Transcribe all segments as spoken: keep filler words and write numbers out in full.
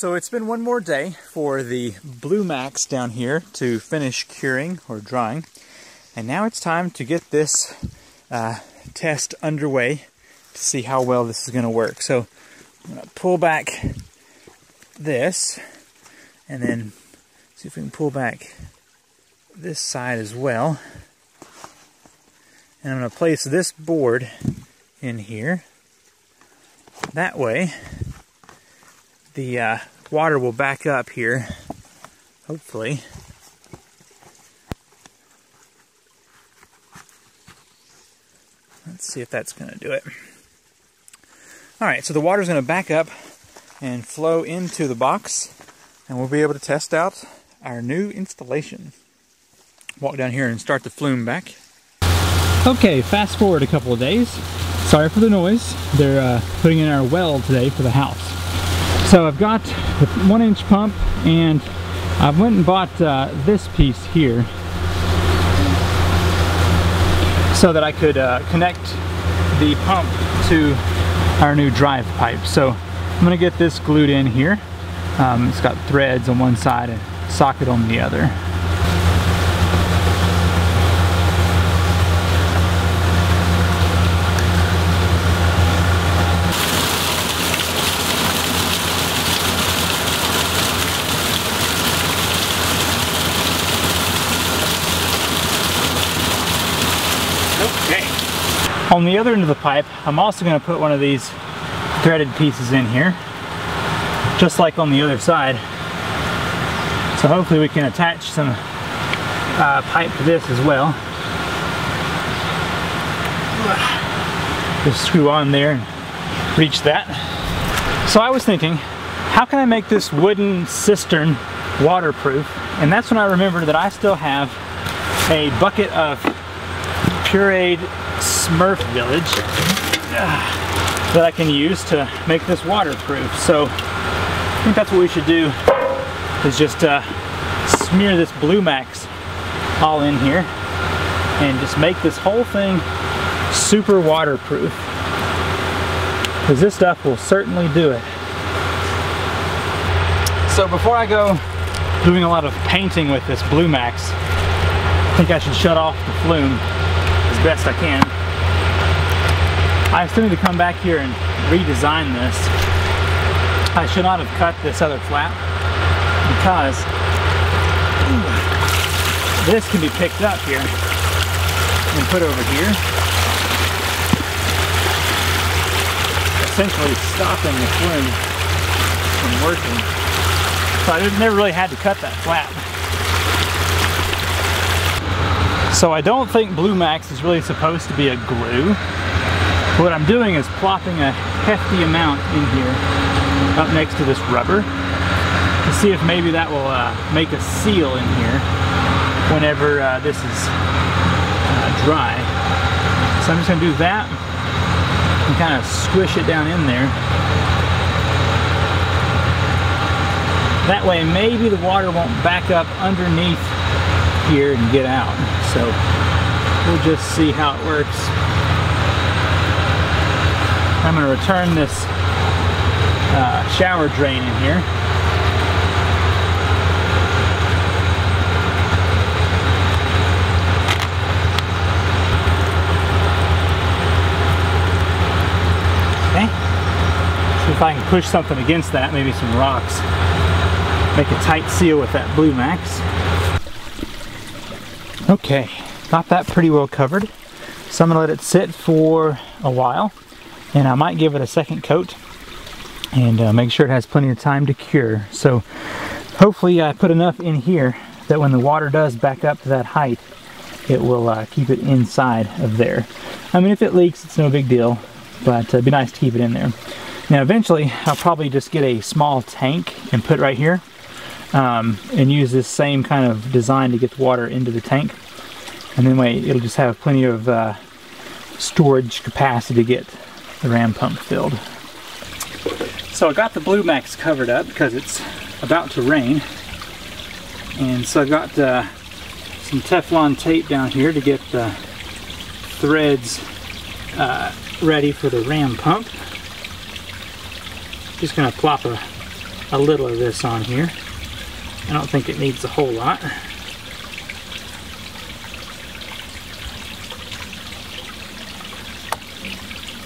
So it's been one more day for the Blue Max down here to finish curing or drying. And now it's time to get this uh, test underway to see how well this is going to work. So I'm going to pull back this and then see if we can pull back this side as well. And I'm going to place this board in here. That way the uh, water will back up here, hopefully. Let's see if that's going to do it. Alright, so the water's going to back up and flow into the box, and we'll be able to test out our new installation. Walk down here and start the flume back. Okay, fast forward a couple of days. Sorry for the noise. They're uh, putting in our well today for the house. So I've got the one inch pump, and I went and bought uh, this piece here so that I could uh, connect the pump to our new drive pipe. So I'm gonna get this glued in here. Um, it's got threads on one side and socket on the other. On the other end of the pipe, I'm also going to put one of these threaded pieces in here, just like on the other side. So hopefully we can attach some uh, pipe to this as well. Just screw on there and reach that. So I was thinking, how can I make this wooden cistern waterproof? And that's when I remembered that I still have a bucket of pureed Smurf Village uh, that I can use to make this waterproof. So I think that's what we should do, is just uh, smear this Blue Max all in here and just make this whole thing super waterproof, because this stuff will certainly do it. So before I go doing a lot of painting with this Blue Max, I think I should shut off the flume as best I can. I still need to come back here and redesign this. I should not have cut this other flap, because this can be picked up here and put over here, essentially stopping the flume from working. So I never really had to cut that flap. So I don't think Blue Max is really supposed to be a glue. What I'm doing is plopping a hefty amount in here up next to this rubber to see if maybe that will uh, make a seal in here whenever uh, this is uh, dry. So I'm just going to do that and kind of squish it down in there. That way maybe the water won't back up underneath here and get out. So we'll just see how it works. I'm going to return this uh, shower drain in here. Okay. See if I can push something against that, maybe some rocks. Make a tight seal with that Blue Max. Okay, got that pretty well covered. So I'm going to let it sit for a while. And I might give it a second coat and uh, make sure it has plenty of time to cure. So hopefully I put enough in here that when the water does back up to that height, it will uh, keep it inside of there. I mean, if it leaks, it's no big deal, but it'd be nice to keep it in there. Now eventually I'll probably just get a small tank and put right here um, and use this same kind of design to get the water into the tank. And then wait, it'll just have plenty of uh, storage capacity to get the ram pump filled. So I got the Blue Max covered up because it's about to rain, and so I got uh, some Teflon tape down here to get the threads uh, ready for the ram pump. Just gonna plop a a little of this on here. I don't think it needs a whole lot.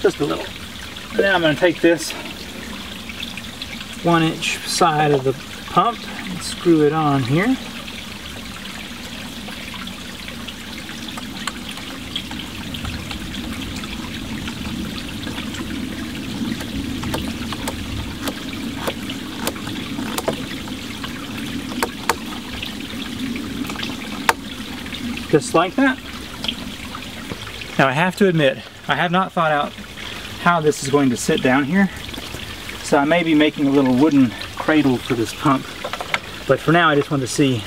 Just a little. And then I'm going to take this one inch side of the pump and screw it on here. Just like that. Now I have to admit, I have not thought out how this is going to sit down here. So I may be making a little wooden cradle for this pump. But for now I just want to see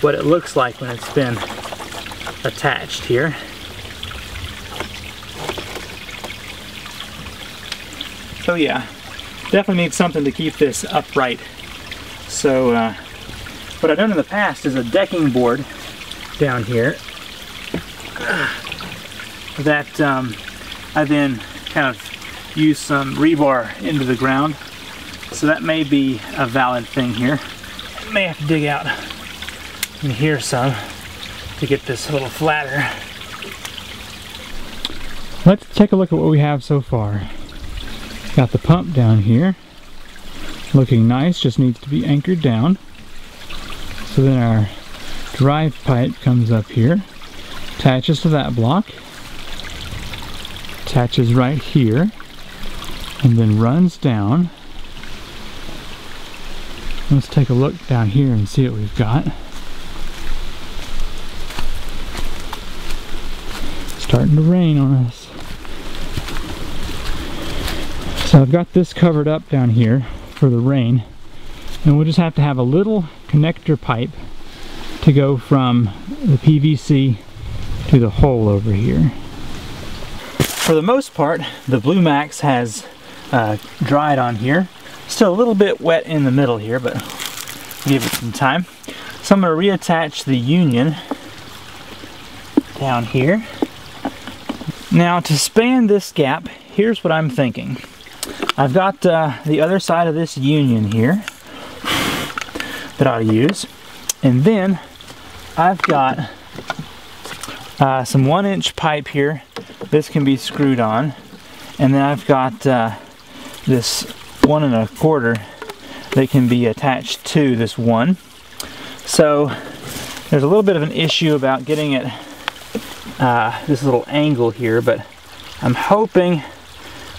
what it looks like when it's been attached here. So yeah, definitely need something to keep this upright. So uh, what I've done in the past is a decking board down here that um, I then kind of use some rebar into the ground. So that may be a valid thing here. I may have to dig out in here some to get this a little flatter. Let's take a look at what we have so far. Got the pump down here. Looking nice, just needs to be anchored down. So then our drive pipe comes up here, attaches to that block, attaches right here, and then runs down. Let's take a look down here and see what we've got. It's starting to rain on us. So I've got this covered up down here for the rain, and we'll just have to have a little connector pipe to go from the P V C to the hole over here. For the most part, the Blue Max has uh, dried on here. Still a little bit wet in the middle here, but give it some time. So I'm going to reattach the union down here. Now to span this gap, here's what I'm thinking. I've got uh, the other side of this union here that I'll use. And then I've got uh, some one inch pipe here. This can be screwed on. And then I've got uh, this one and a quarter that can be attached to this one. So there's a little bit of an issue about getting it uh, this little angle here, but I'm hoping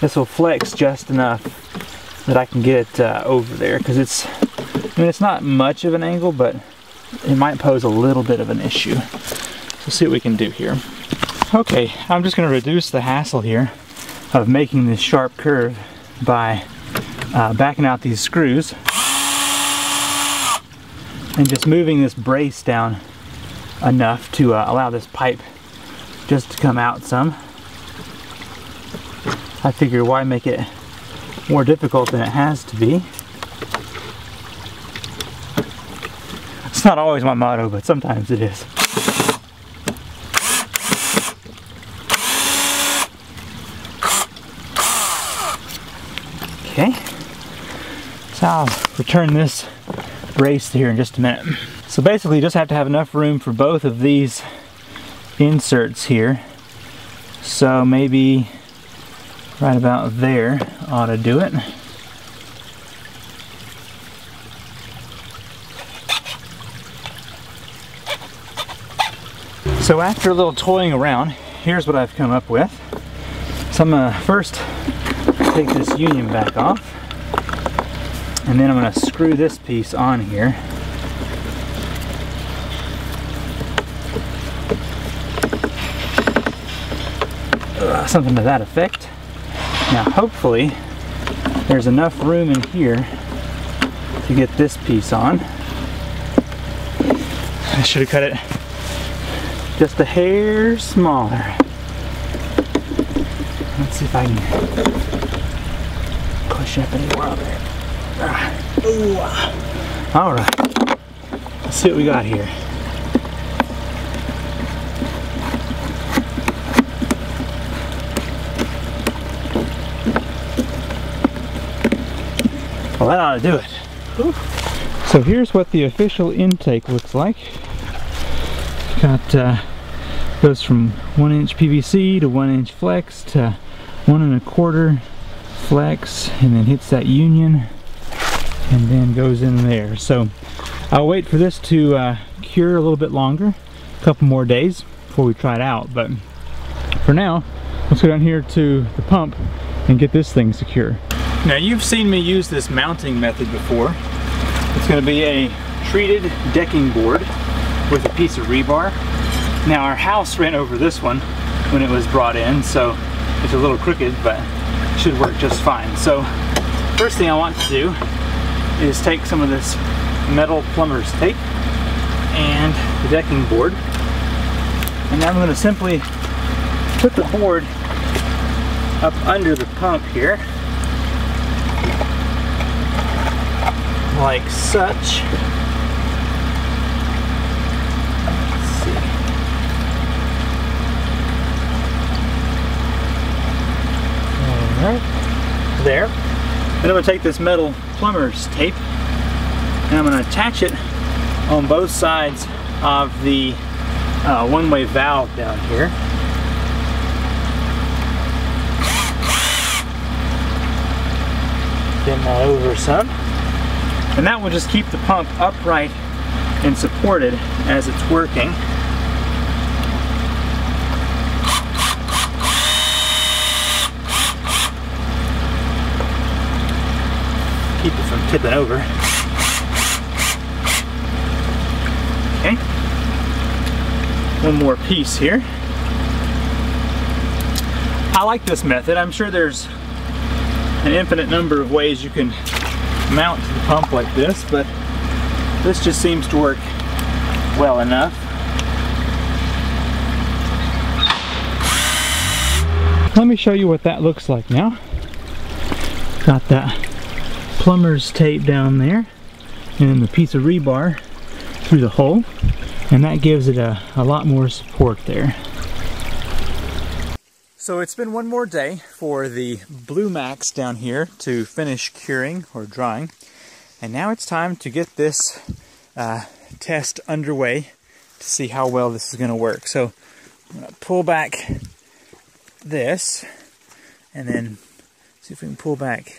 this will flex just enough that I can get it uh, over there, because it's, I mean, it's not much of an angle, but it might pose a little bit of an issue. Let's see what we can do here. Okay, I'm just going to reduce the hassle here of making this sharp curve by uh, backing out these screws and just moving this brace down enough to uh, allow this pipe just to come out some. I figure why make it more difficult than it has to be. It's not always my motto, but sometimes it is. Okay, so I'll return this brace here in just a minute. So basically you just have to have enough room for both of these inserts here. So maybe right about there ought to do it. So after a little toying around, here's what I've come up with. So I'm gonna first take this union back off, and then I'm gonna screw this piece on here. Uh, something to that effect. Now hopefully there's enough room in here to get this piece on. I should have cut it just a hair smaller. Let's see if I can push up anywhere on there. Ah. All right, let's see what we got here. Well, that ought to do it. So here's what the official intake looks like. Got uh, goes from one inch P V C to one inch flex to one and a quarter flex, and then hits that union and then goes in there. So I'll wait for this to uh, cure a little bit longer, a couple more days before we try it out. But for now, let's go down here to the pump and get this thing secure. Now, you've seen me use this mounting method before. It's going to be a treated decking board with a piece of rebar. Now, our house ran over this one when it was brought in, so it's a little crooked, but it should work just fine. So first thing I want to do is take some of this metal plumber's tape and the decking board, and I'm going to simply put the board up under the pump here, like such. Let's see. All right, there. Then I'm going to take this metal plumber's tape and I'm going to attach it on both sides of the uh, one-way valve down here. Bend that over some. And that will just keep the pump upright and supported as it's working. Keep it from tipping over. Okay. One more piece here. I like this method. I'm sure there's an infinite number of ways you can mount the pump like this, but this just seems to work well enough. Let me show you what that looks like now. Got that plumber's tape down there and the piece of rebar through the hole, and that gives it a, a lot more support there. So it's been one more day for the Blue Max down here to finish curing or drying, and now it's time to get this uh, test underway to see how well this is going to work. So I'm going to pull back this and then see if we can pull back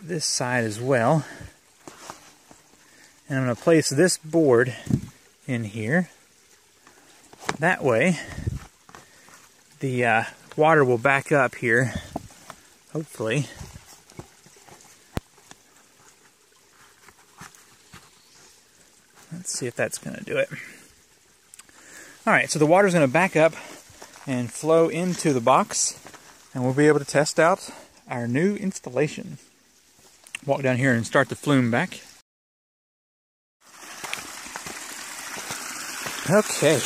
this side as well. And I'm going to place this board in here. That way, the uh, water will back up here, hopefully. Let's see if that's going to do it. All right, so the water's going to back up and flow into the box, and we'll be able to test out our new installation. Walk down here and start the flume back. Okay.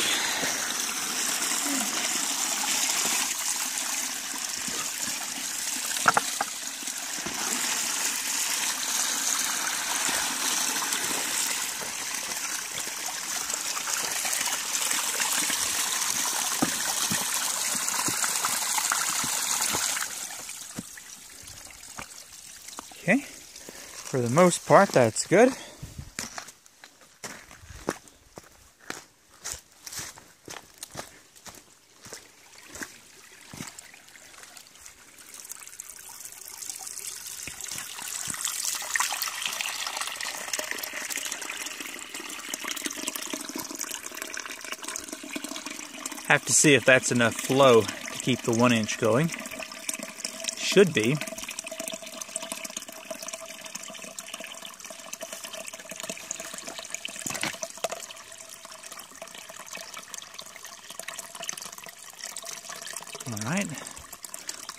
Okay. For the most part, that's good. Have to see if that's enough flow to keep the one inch going. Should be. All right,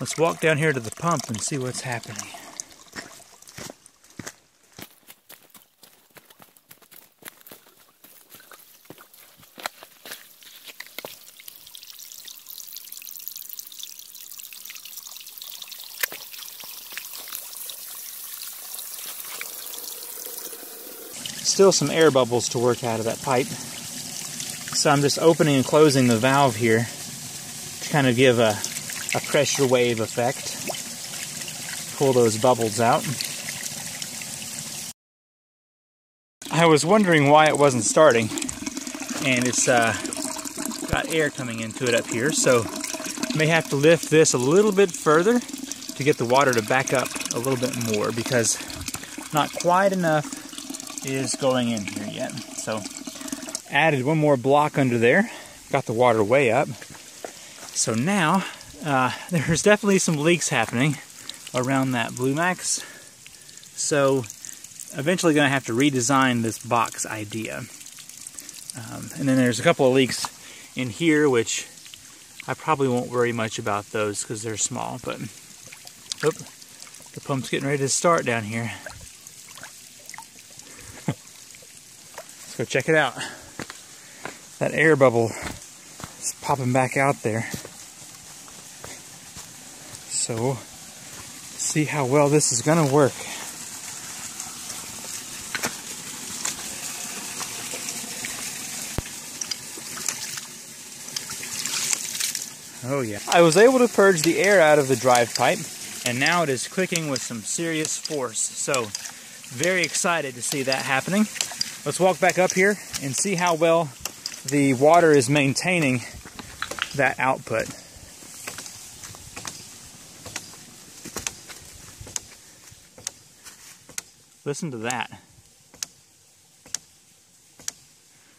let's walk down here to the pump and see what's happening. Still some air bubbles to work out of that pipe. So I'm just opening and closing the valve here to kind of give a, a pressure wave effect. Pull those bubbles out. I was wondering why it wasn't starting, and it's uh, got air coming into it up here, so may have to lift this a little bit further to get the water to back up a little bit more, because not quite enough is going in here yet. So added one more block under there, got the water way up. So now uh, there's definitely some leaks happening around that Blue Max. So eventually gonna have to redesign this box idea. Um, and then there's a couple of leaks in here, which I probably won't worry much about those because they're small, but oh, the pump's getting ready to start down here. Let's go check it out. That air bubble is popping back out there. So, see how well this is gonna work. Oh yeah. I was able to purge the air out of the drive pipe, and now it is clicking with some serious force. So, very excited to see that happening. Let's walk back up here and see how well the water is maintaining that output. Listen to that.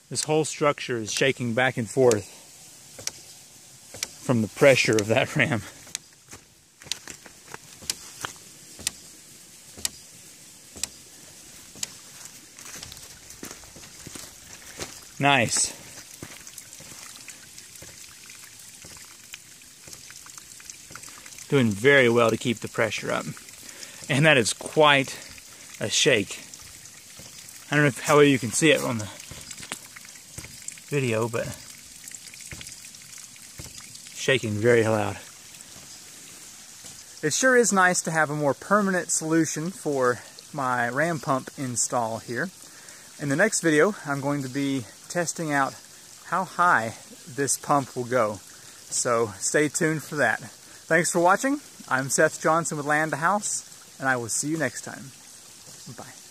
This whole structure is shaking back and forth from the pressure of that ram. Nice. Doing very well to keep the pressure up. And that is quite a shake. I don't know if, how well you can see it on the video, but shaking very loud. It sure is nice to have a more permanent solution for my ram pump install here. In the next video, I'm going to be testing out how high this pump will go. So stay tuned for that. Thanks for watching. I'm Seth Johnson with Land To House, and I will see you next time. Bye.